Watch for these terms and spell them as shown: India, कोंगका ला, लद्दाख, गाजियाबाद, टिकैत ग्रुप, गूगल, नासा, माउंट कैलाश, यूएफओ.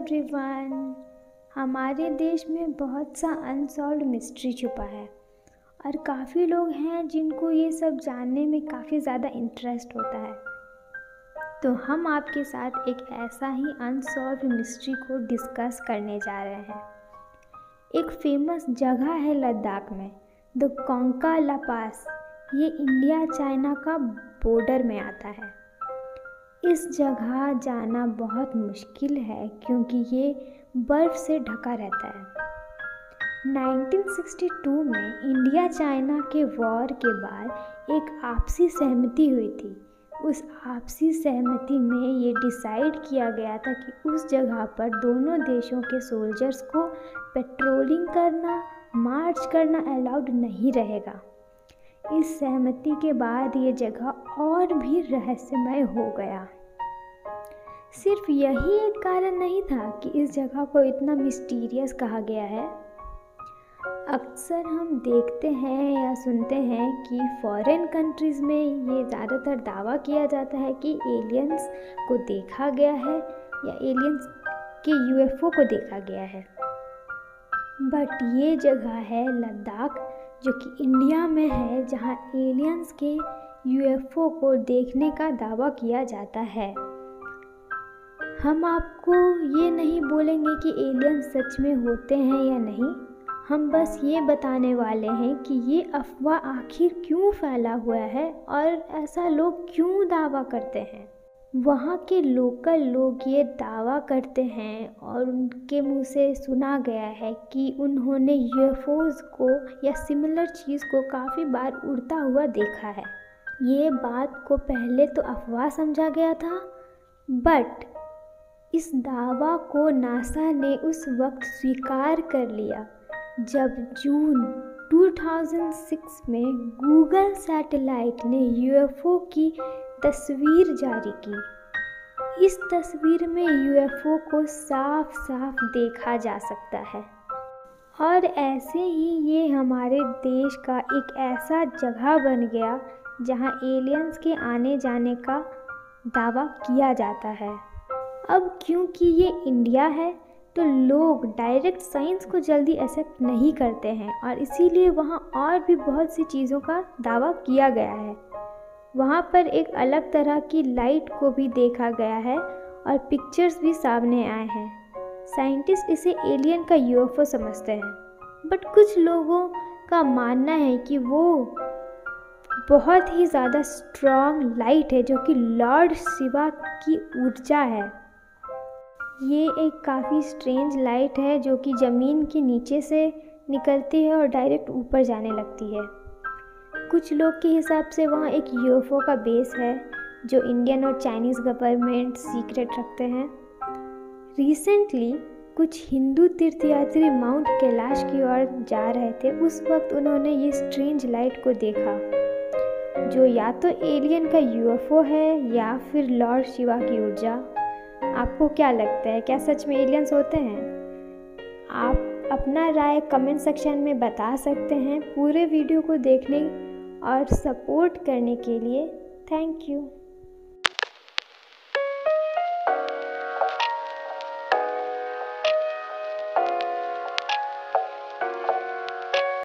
Everyone, हमारे देश में बहुत सा अनसॉल्व्ड मिस्ट्री छुपा है और काफ़ी लोग हैं जिनको ये सब जानने में काफ़ी ज़्यादा इंटरेस्ट होता है। तो हम आपके साथ एक ऐसा ही अनसॉल्व्ड मिस्ट्री को डिस्कस करने जा रहे हैं। एक फेमस जगह है लद्दाख में, द कोंगका ला पास। ये इंडिया चाइना का बॉर्डर में आता है। इस जगह जाना बहुत मुश्किल है क्योंकि ये बर्फ़ से ढका रहता है। 1962 में इंडिया चाइना के वॉर के बाद एक आपसी सहमति हुई थी। उस आपसी सहमति में ये डिसाइड किया गया था कि उस जगह पर दोनों देशों के सोल्जर्स को पेट्रोलिंग करना, मार्च करना अलाउड नहीं रहेगा। इस सहमति के बाद ये जगह और भी रहस्यमय हो गया। सिर्फ यही एक कारण नहीं था कि इस जगह को इतना मिस्टीरियस कहा गया है। अक्सर हम देखते हैं या सुनते हैं कि फॉरेन कंट्रीज़ में ये ज़्यादातर दावा किया जाता है कि एलियंस को देखा गया है या एलियंस के यूएफओ को देखा गया है। बट ये जगह है लद्दाख, जो कि इंडिया में है, जहां एलियंस के यूएफओ को देखने का दावा किया जाता है। हम आपको ये नहीं बोलेंगे कि एलियंस सच में होते हैं या नहीं, हम बस ये बताने वाले हैं कि ये अफवाह आखिर क्यों फैला हुआ है और ऐसा लोग क्यों दावा करते हैं। वहाँ के लोकल लोग ये दावा करते हैं और उनके मुंह से सुना गया है कि उन्होंने यूएफओज़ को या सिमिलर चीज़ को काफ़ी बार उड़ता हुआ देखा है। ये बात को पहले तो अफवाह समझा गया था, बट इस दावा को नासा ने उस वक्त स्वीकार कर लिया जब जून 2006 में गूगल सैटेलाइट ने यूएफओ की तस्वीर जारी की। इस तस्वीर में यूएफओ को साफ साफ देखा जा सकता है। और ऐसे ही ये हमारे देश का एक ऐसा जगह बन गया जहां एलियंस के आने जाने का दावा किया जाता है। अब क्योंकि ये इंडिया है तो लोग डायरेक्ट साइंस को जल्दी एक्सेप्ट नहीं करते हैं और इसीलिए वहां और भी बहुत सी चीज़ों का दावा किया गया है। वहाँ पर एक अलग तरह की लाइट को भी देखा गया है और पिक्चर्स भी सामने आए हैं। साइंटिस्ट इसे एलियन का यूएफओ समझते हैं, बट कुछ लोगों का मानना है कि वो बहुत ही ज़्यादा स्ट्रॉन्ग लाइट है जो कि लॉर्ड शिवा की ऊर्जा है। ये एक काफ़ी स्ट्रेंज लाइट है जो कि ज़मीन के नीचे से निकलती है और डायरेक्ट ऊपर जाने लगती है। कुछ लोग के हिसाब से वहाँ एक यूएफओ का बेस है जो इंडियन और चाइनीज़ गवर्नमेंट सीक्रेट रखते हैं। रिसेंटली कुछ हिंदू तीर्थयात्री माउंट कैलाश की ओर जा रहे थे, उस वक्त उन्होंने ये स्ट्रेंज लाइट को देखा जो या तो एलियन का यूएफओ है या फिर लॉर्ड शिवा की ऊर्जा। आपको क्या लगता है, क्या सच में एलियंस होते हैं? आप अपना राय कमेंट सेक्शन में बता सकते हैं। पूरे वीडियो को देखने और सपोर्ट करने के लिए थैंक यू।